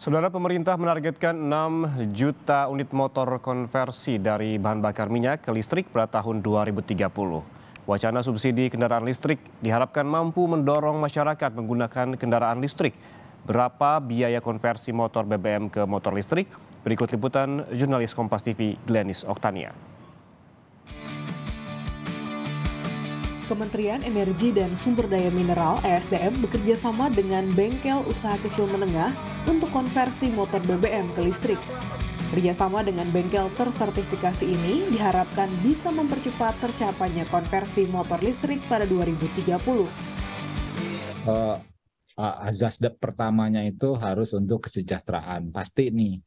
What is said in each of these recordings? Saudara, pemerintah menargetkan 6 juta unit motor konversi dari bahan bakar minyak ke listrik pada tahun 2030. Wacana subsidi kendaraan listrik diharapkan mampu mendorong masyarakat menggunakan kendaraan listrik. Berapa biaya konversi motor BBM ke motor listrik? Berikut liputan jurnalis Kompas TV Glenis Oktania. Kementerian Energi dan Sumber Daya Mineral (ESDM) bekerja sama dengan Bengkel Usaha Kecil Menengah untuk konversi motor BBM ke listrik. Kerjasama dengan bengkel tersertifikasi ini diharapkan bisa mempercepat tercapainya konversi motor listrik pada 2030. Azas pertamanya itu harus untuk kesejahteraan, pasti nih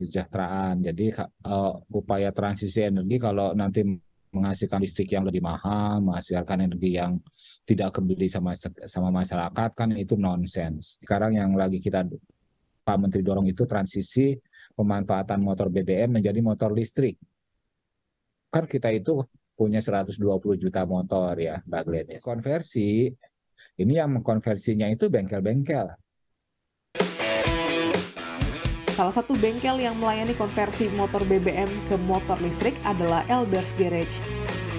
kesejahteraan. Jadi upaya transisi energi kalau nanti menghasilkan listrik yang lebih mahal, menghasilkan energi yang tidak kebeli sama masyarakat, kan itu nonsens. Sekarang yang lagi kita Pak Menteri dorong itu transisi pemanfaatan motor BBM menjadi motor listrik. Kan kita itu punya 120 juta motor ya, Mbak Glenis. Konversi, ini yang mengkonversinya itu bengkel-bengkel. Salah satu bengkel yang melayani konversi motor BBM ke motor listrik adalah Elders Garage.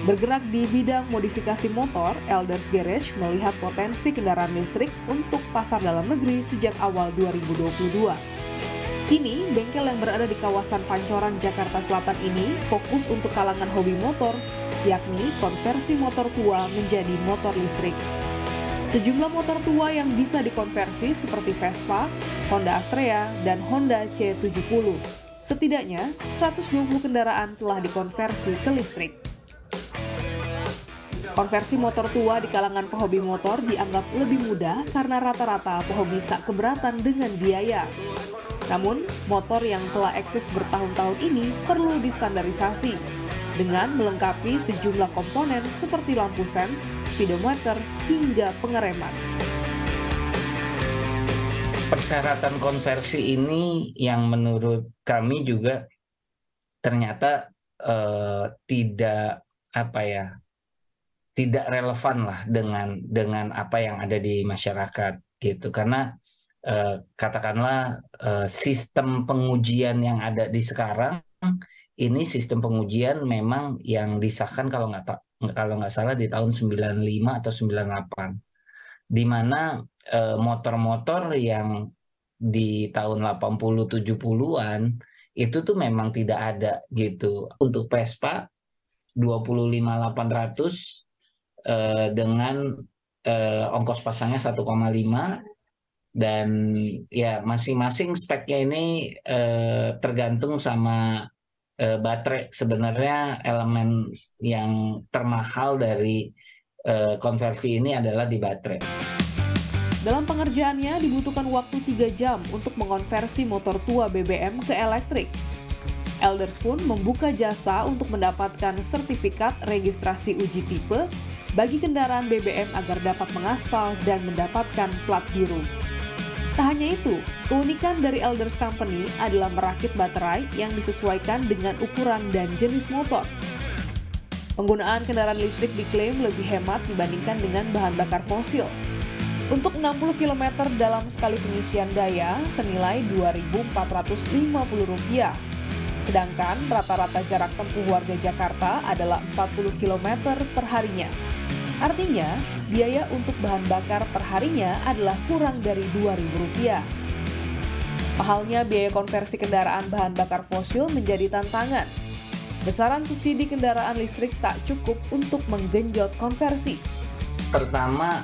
Bergerak di bidang modifikasi motor, Elders Garage melihat potensi kendaraan listrik untuk pasar dalam negeri sejak awal 2022. Kini, bengkel yang berada di kawasan Pancoran, Jakarta Selatan ini fokus untuk kalangan hobi motor, yakni konversi motor tua menjadi motor listrik. Sejumlah motor tua yang bisa dikonversi seperti Vespa, Honda Astrea, dan Honda C70. Setidaknya, 120 kendaraan telah dikonversi ke listrik. Konversi motor tua di kalangan pehobi motor dianggap lebih mudah karena rata-rata pehobi tak keberatan dengan biaya. Namun, motor yang telah eksis bertahun-tahun ini perlu distandarisasi dengan melengkapi sejumlah komponen seperti lampu sen, speedometer, hingga pengereman. Persyaratan konversi ini yang menurut kami juga ternyata tidak relevan lah dengan apa yang ada di masyarakat gitu, karena katakanlah sistem pengujian yang ada di sekarang. Ini sistem pengujian memang yang disahkan kalau nggak salah di tahun 95 atau 98, di mana motor-motor yang di tahun 80-70-an itu tuh memang tidak ada gitu. Untuk Vespa 25.800 dengan ongkos pasangnya 1,5, dan ya masing-masing speknya ini tergantung sama baterai. Sebenarnya elemen yang termahal dari konversi ini adalah di baterai. Dalam pengerjaannya dibutuhkan waktu 3 jam untuk mengonversi motor tua BBM ke elektrik. Elders pun membuka jasa untuk mendapatkan sertifikat registrasi uji tipe bagi kendaraan BBM agar dapat mengaspal dan mendapatkan plat biru. Tak hanya itu, keunikan dari Elders Company adalah merakit baterai yang disesuaikan dengan ukuran dan jenis motor. Penggunaan kendaraan listrik diklaim lebih hemat dibandingkan dengan bahan bakar fosil. Untuk 60 km dalam sekali pengisian daya senilai Rp2.450. Sedangkan rata-rata jarak tempuh warga Jakarta adalah 40 km perharinya. Artinya, biaya untuk bahan bakar perharinya adalah kurang dari Rp2.000. Mahalnya biaya konversi kendaraan bahan bakar fosil menjadi tantangan. Besaran subsidi kendaraan listrik tak cukup untuk menggenjot konversi. Pertama,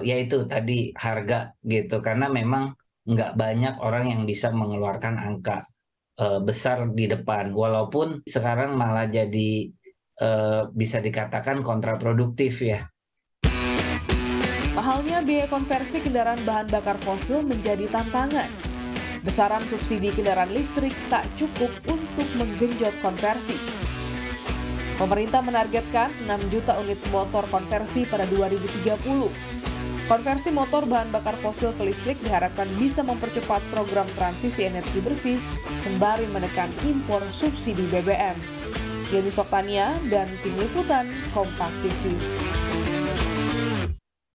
yaitu tadi harga gitu, karena memang nggak banyak orang yang bisa mengeluarkan angka besar di depan. Walaupun sekarang malah jadi bisa dikatakan kontraproduktif ya. Mahalnya biaya konversi kendaraan bahan bakar fosil menjadi tantangan. Besaran subsidi kendaraan listrik tak cukup untuk menggenjot konversi. Pemerintah menargetkan 6 juta unit motor konversi pada 2030. Konversi motor bahan bakar fosil ke listrik diharapkan bisa mempercepat program transisi energi bersih sembari menekan impor subsidi BBM. Glenis Oktania dan tim liputan Kompas TV.